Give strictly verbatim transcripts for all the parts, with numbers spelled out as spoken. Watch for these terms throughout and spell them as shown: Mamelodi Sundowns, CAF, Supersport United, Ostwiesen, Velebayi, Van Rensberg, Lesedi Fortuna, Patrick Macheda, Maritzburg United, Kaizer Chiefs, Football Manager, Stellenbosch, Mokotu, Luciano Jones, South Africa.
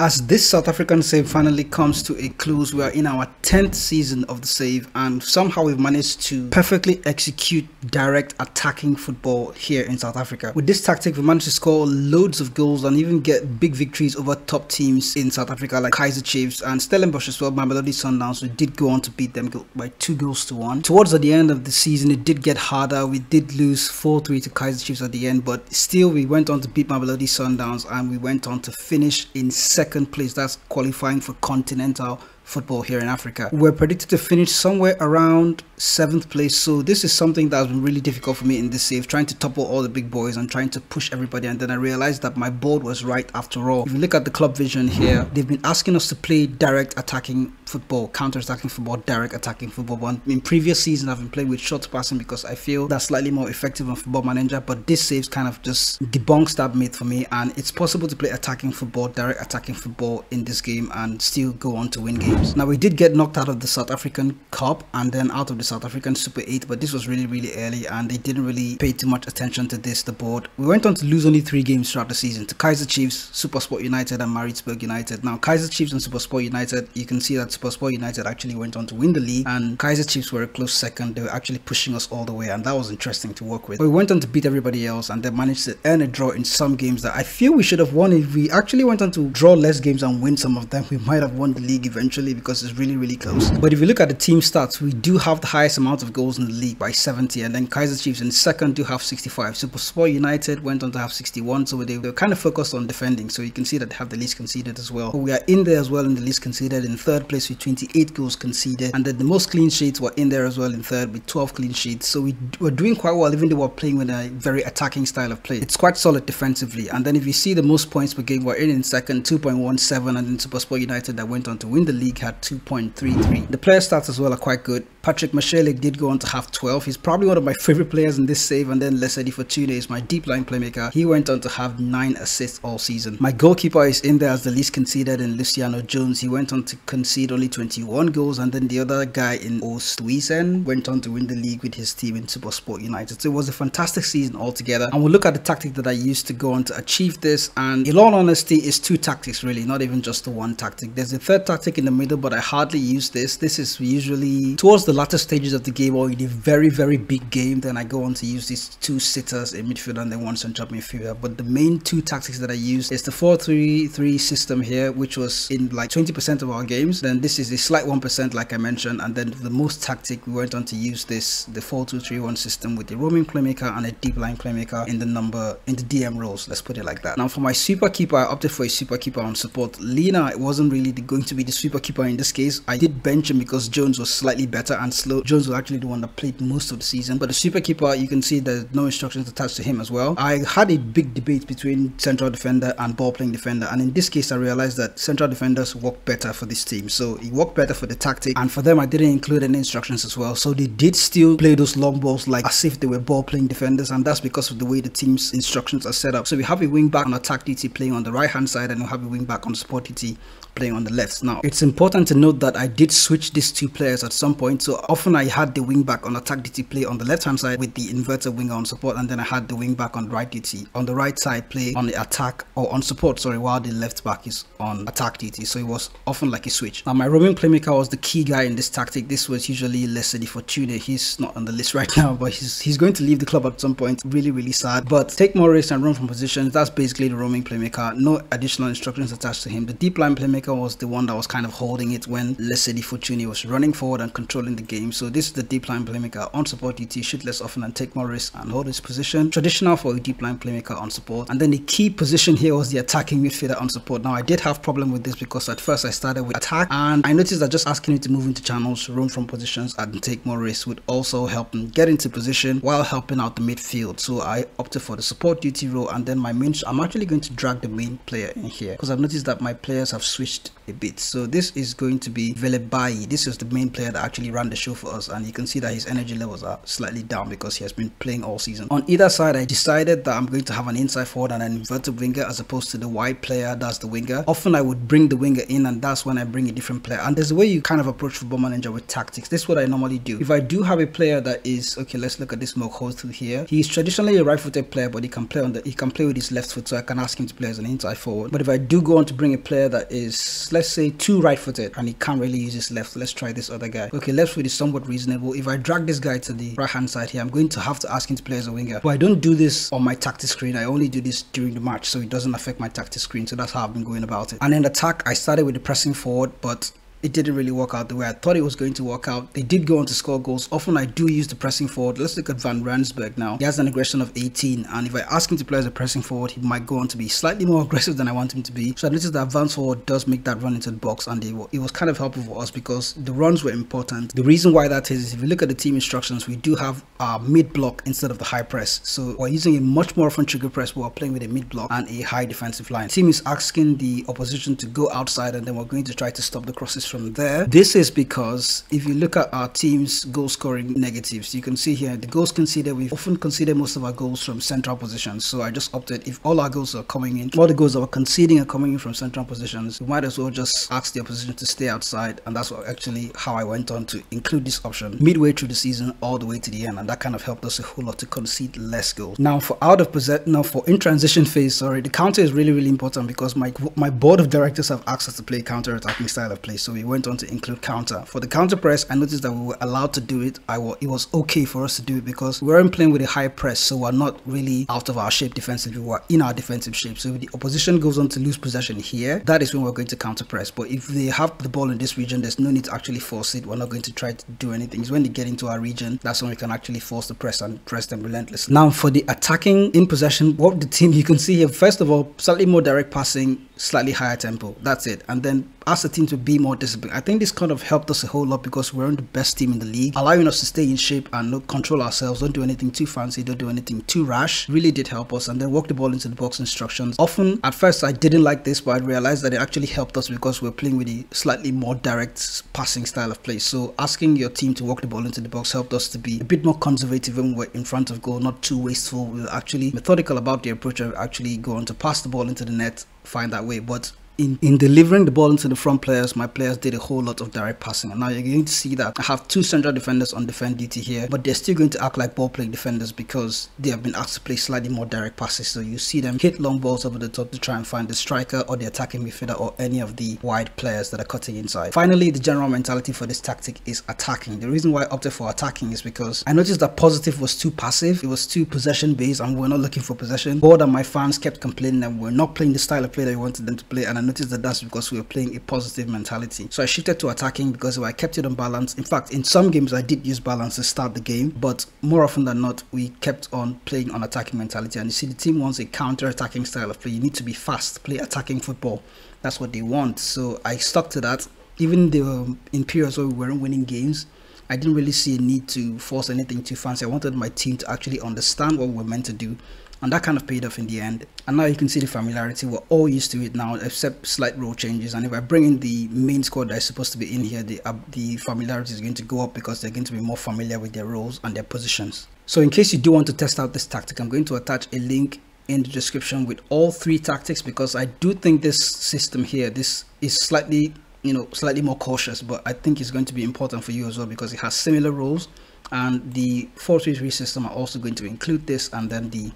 As this South African save finally comes to a close, we are in our tenth season of the save, and somehow we've managed to perfectly execute direct attacking football here in South Africa. With this tactic, we managed to score loads of goals and even get big victories over top teams in South Africa like Kaizer Chiefs and Stellenbosch as well, Mamelodi Sundowns. We did go on to beat them by two goals to one. Towards the end of the season, it did get harder. We did lose four three to Kaizer Chiefs at the end, but still we went on to beat Mamelodi Sundowns and we went on to finish in second. Second place, that's qualifying for continental football here in Africa. We're predicted to finish somewhere around seventh place, so this is something that's been really difficult for me in this save, trying to topple all the big boys and trying to push everybody. And then I realized that my board was right after all. If you look at the club vision here, they've been asking us to play direct attacking football, counter-attacking football, direct attacking football. But in previous seasons, I've been playing with short passing because I feel that's slightly more effective on Football Manager, but this saves kind of just debunks that myth for me, and it's possible to play attacking football, direct attacking football in this game and still go on to win games. Now, we did get knocked out of the South African Cup and then out of the South African Super eight, but this was really, really early and they didn't really pay too much attention to this, the board. We went on to lose only three games throughout the season to Kaizer Chiefs, Supersport United and Maritzburg United. Now, Kaizer Chiefs and Supersport United, you can see that Supersport United actually went on to win the league and Kaizer Chiefs were a close second. They were actually pushing us all the way and that was interesting to work with. We went on to beat everybody else and they managed to earn a draw in some games that I feel we should have won. If we actually went on to draw less games and win some of them, we might have won the league eventually, because it's really, really close. But if you look at the team stats, we do have the highest amount of goals in the league by seventy, and then Kaizer Chiefs in second do have sixty-five. Supersport United went on to have sixty-one, so they were kind of focused on defending, so you can see that they have the least conceded as well. But we are in there as well in the least conceded, in third place with twenty-eight goals conceded, and then the most clean sheets were in there as well in third with twelve clean sheets. So we were doing quite well, even though we're playing with a very attacking style of play. It's quite solid defensively. And then if you see the most points per game, we're in in second, two point one seven, and then Supersport United that went on to win the league had two point three three. The player stats as well are quite good. Patrick Macheda did go on to have twelve. He's probably one of my favorite players in this save. And then Lesedi Fortuna is my deep line playmaker. He went on to have nine assists all season. My goalkeeper is in there as the least conceded, and Luciano Jones. He went on to concede only twenty-one goals. And then the other guy in Ostwiesen went on to win the league with his team in Supersport United. So it was a fantastic season altogether. And we'll look at the tactic that I used to go on to achieve this. And in all honesty, it's two tactics really, not even just the one tactic. There's a third tactic in the middle, but I hardly use this. This is usually towards the latter stages of the game or in a very, very big game. Then I go on to use these two sitters in midfield and then one central midfielder. But the main two tactics that I use is the four three three system here, which was in like twenty percent of our games. Then this is a slight one percent, like I mentioned. And then the most tactic, we went on to use this, the four two three one system with the roaming playmaker and a deep line playmaker in the number, in the D M roles. Let's put it like that. Now for my super keeper, I opted for a super keeper on support. Lena, it wasn't really going to be the super keeper in this case. I did bench him because Jones was slightly better and slow. Jones was actually the one that played most of the season, but the super keeper, you can see there's no instructions attached to him as well. I had a big debate between central defender and ball playing defender, and in this case I realized that central defenders work better for this team, so it worked better for the tactic. And for them, I didn't include any instructions as well, so they did still play those long balls like as if they were ball playing defenders, and that's because of the way the team's instructions are set up. So we have a wing back on attack duty playing on the right hand side, and we have a wing back on support duty playing on the left. Now it's important to note that I did switch these two players at some point, so often I had the wing back on attack duty play on the left hand side with the inverted winger on support, and then I had the wing back on right duty on the right side play on the attack or on support, sorry, while the left back is on attack duty. So it was often like a switch. Now my roaming playmaker was the key guy in this tactic. This was usually Lesedi Fortuna. He's not on the list right now, but he's he's going to leave the club at some point. Really, really sad. But take more risks and run from positions. That's basically the roaming playmaker. No additional instructions attached to him. The deep line playmaker was the one that was kind of holding it when Lesedi Fortuna was running forward and controlling the game. So this is the deep line playmaker on support duty, shoot less often and take more risks and hold his position. Traditional for a deep line playmaker on support. And then the key position here was the attacking midfielder on support. Now I did have problem with this because at first I started with attack, and I noticed that just asking him to move into channels, roam from positions and take more risks would also help him get into position while helping out the midfield. So I opted for the support duty role, and then my main, I'm actually going to drag the main player in here because I've noticed that my players have switched a bit. So this is going to be Velebayi. This is the main player that actually ran run the show for us, and you can see that his energy levels are slightly down because he has been playing all season. On either side, I decided that I'm going to have an inside forward and an inverted winger as opposed to the wide player that's the winger. Often I would bring the winger in, and that's when I bring a different player. And there's a way you kind of approach Football Manager with tactics. This is what I normally do. If I do have a player that is okay, let's look at this Mokotu here. He's traditionally a right-footed player, but he can play on the he can play with his left foot, so I can ask him to play as an inside forward. But if I do go on to bring a player that is, let's say, too right-footed and he can't really use his left, let's try this other guy. Okay, left foot is somewhat reasonable. If I drag this guy to the right-hand side here, I'm going to have to ask him to play as a winger. But I don't do this on my tactics screen. I only do this during the match, so it doesn't affect my tactics screen. So that's how I've been going about it. And in attack, I started with the pressing forward, but it didn't really work out the way I thought it was going to work out. They did go on to score goals. Often I do use the pressing forward. Let's look at Van Rensberg now. He has an aggression of eighteen, and if I ask him to play as a pressing forward, he might go on to be slightly more aggressive than I want him to be. So I noticed that Van forward does make that run into the box, and they were, it was kind of helpful for us because the runs were important. The reason why that is, is if you look at the team instructions, we do have a mid-block instead of the high press. So we're using a much more often trigger press. We're playing with a mid-block and a high defensive line. The team is asking the opposition to go outside, and then we're going to try to stop the crosses from there. This is because if you look at our team's goal scoring negatives, you can see here the goals conceded. We often conceded most of our goals from central positions, so I just opted, if all our goals are coming in, all the goals that we're conceding are coming in from central positions, we might as well just ask the opposition to stay outside. And that's what actually how I went on to include this option midway through the season all the way to the end, and that kind of helped us a whole lot to concede less goals. Now for out of possession, now for in transition phase, sorry, the counter is really really important because my my board of directors have asked us to play counter attacking style of play, so we went on to include counter. For the counter press, I noticed that we were allowed to do it. I was, it was okay for us to do it because we weren't playing with a high press, so we're not really out of our shape defensively. We're in our defensive shape. So if the opposition goes on to lose possession here, that is when we're going to counter press. But if they have the ball in this region, there's no need to actually force it. We're not going to try to do anything. It's when they get into our region, that's when we can actually force the press and press them relentlessly. Now for the attacking in possession, what the team, you can see here, first of all, slightly more direct passing, slightly higher tempo. That's it. And then ask the team to be more disciplined. I think this kind of helped us a whole lot because we weren't the best team in the league, allowing us to stay in shape and look, control ourselves. Don't do anything too fancy, don't do anything too rash. Really did help us. And then work the ball into the box instructions. Often at first I didn't like this, but I realized that it actually helped us because we're playing with a slightly more direct passing style of play. So asking your team to work the ball into the box helped us to be a bit more conservative when we're in front of goal, not too wasteful. We were actually methodical about the approach and actually go on to pass the ball into the net, find that way. But In, in delivering the ball into the front players, my players did a whole lot of direct passing. And now you're going to see that I have two central defenders on defend duty here, but they're still going to act like ball playing defenders because they have been asked to play slightly more direct passes. So you see them hit long balls over the top to try and find the striker or the attacking midfielder or any of the wide players that are cutting inside. Finally, the general mentality for this tactic is attacking. The reason why I opted for attacking is because I noticed that positive was too passive. It was too possession based, and we were not looking for possession. Board and my fans kept complaining that we were not playing the style of play that we wanted them to play, and I noticed that that's because we were playing a positive mentality. So I shifted to attacking because I kept it on balance. In fact, in some games I did use balance to start the game, but more often than not we kept on playing on attacking mentality. And you see the team wants a counter-attacking style of play. You need to be fast, play attacking football. That's what they want. So I stuck to that. Even the, in periods where we weren't winning games, I didn't really see a need to force anything too fancy. I wanted my team to actually understand what we were meant to do, and that kind of paid off in the end. And now you can see the familiarity. We're all used to it now, except slight role changes. And if I bring in the main squad that is supposed to be in here, the, uh, the familiarity is going to go up because they're going to be more familiar with their roles and their positions. So in case you do want to test out this tactic, I'm going to attach a link in the description with all three tactics because I do think this system here, this is slightly, you know, slightly more cautious, but I think it's going to be important for you as well because it has similar roles. And the four three three system are also going to include this, and then the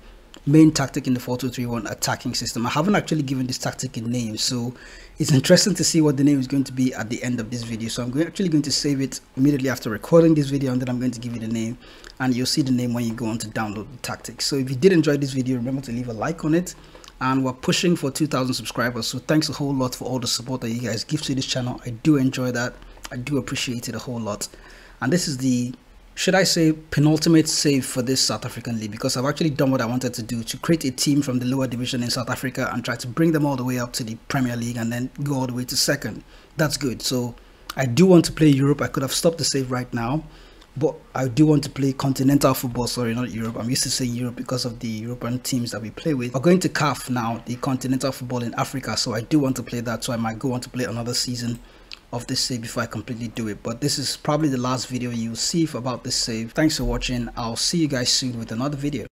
main tactic in the four two three one attacking system. I haven't actually given this tactic a name, so it's interesting to see what the name is going to be at the end of this video. So I'm going, actually going to save it immediately after recording this video, and then I'm going to give it a name, and you'll see the name when you go on to download the tactic. So if you did enjoy this video, remember to leave a like on it, and we're pushing for two thousand subscribers, so thanks a whole lot for all the support that you guys give to this channel. I do enjoy that. I do appreciate it a whole lot. And this is the, should I say, penultimate save for this South African league, because I've actually done what I wanted to do, to create a team from the lower division in South Africa and try to bring them all the way up to the Premier League and then go all the way to second. That's good. So I do want to play Europe. I could have stopped the save right now, but I do want to play continental football. Sorry, not Europe. I'm used to saying Europe because of the European teams that we play with. We're going to C A F now, the continental football in Africa, so I do want to play that. So I might go on to play another season of this save before I completely do it. But this is probably the last video you'll see about this save. Thanks for watching. I'll see you guys soon with another video.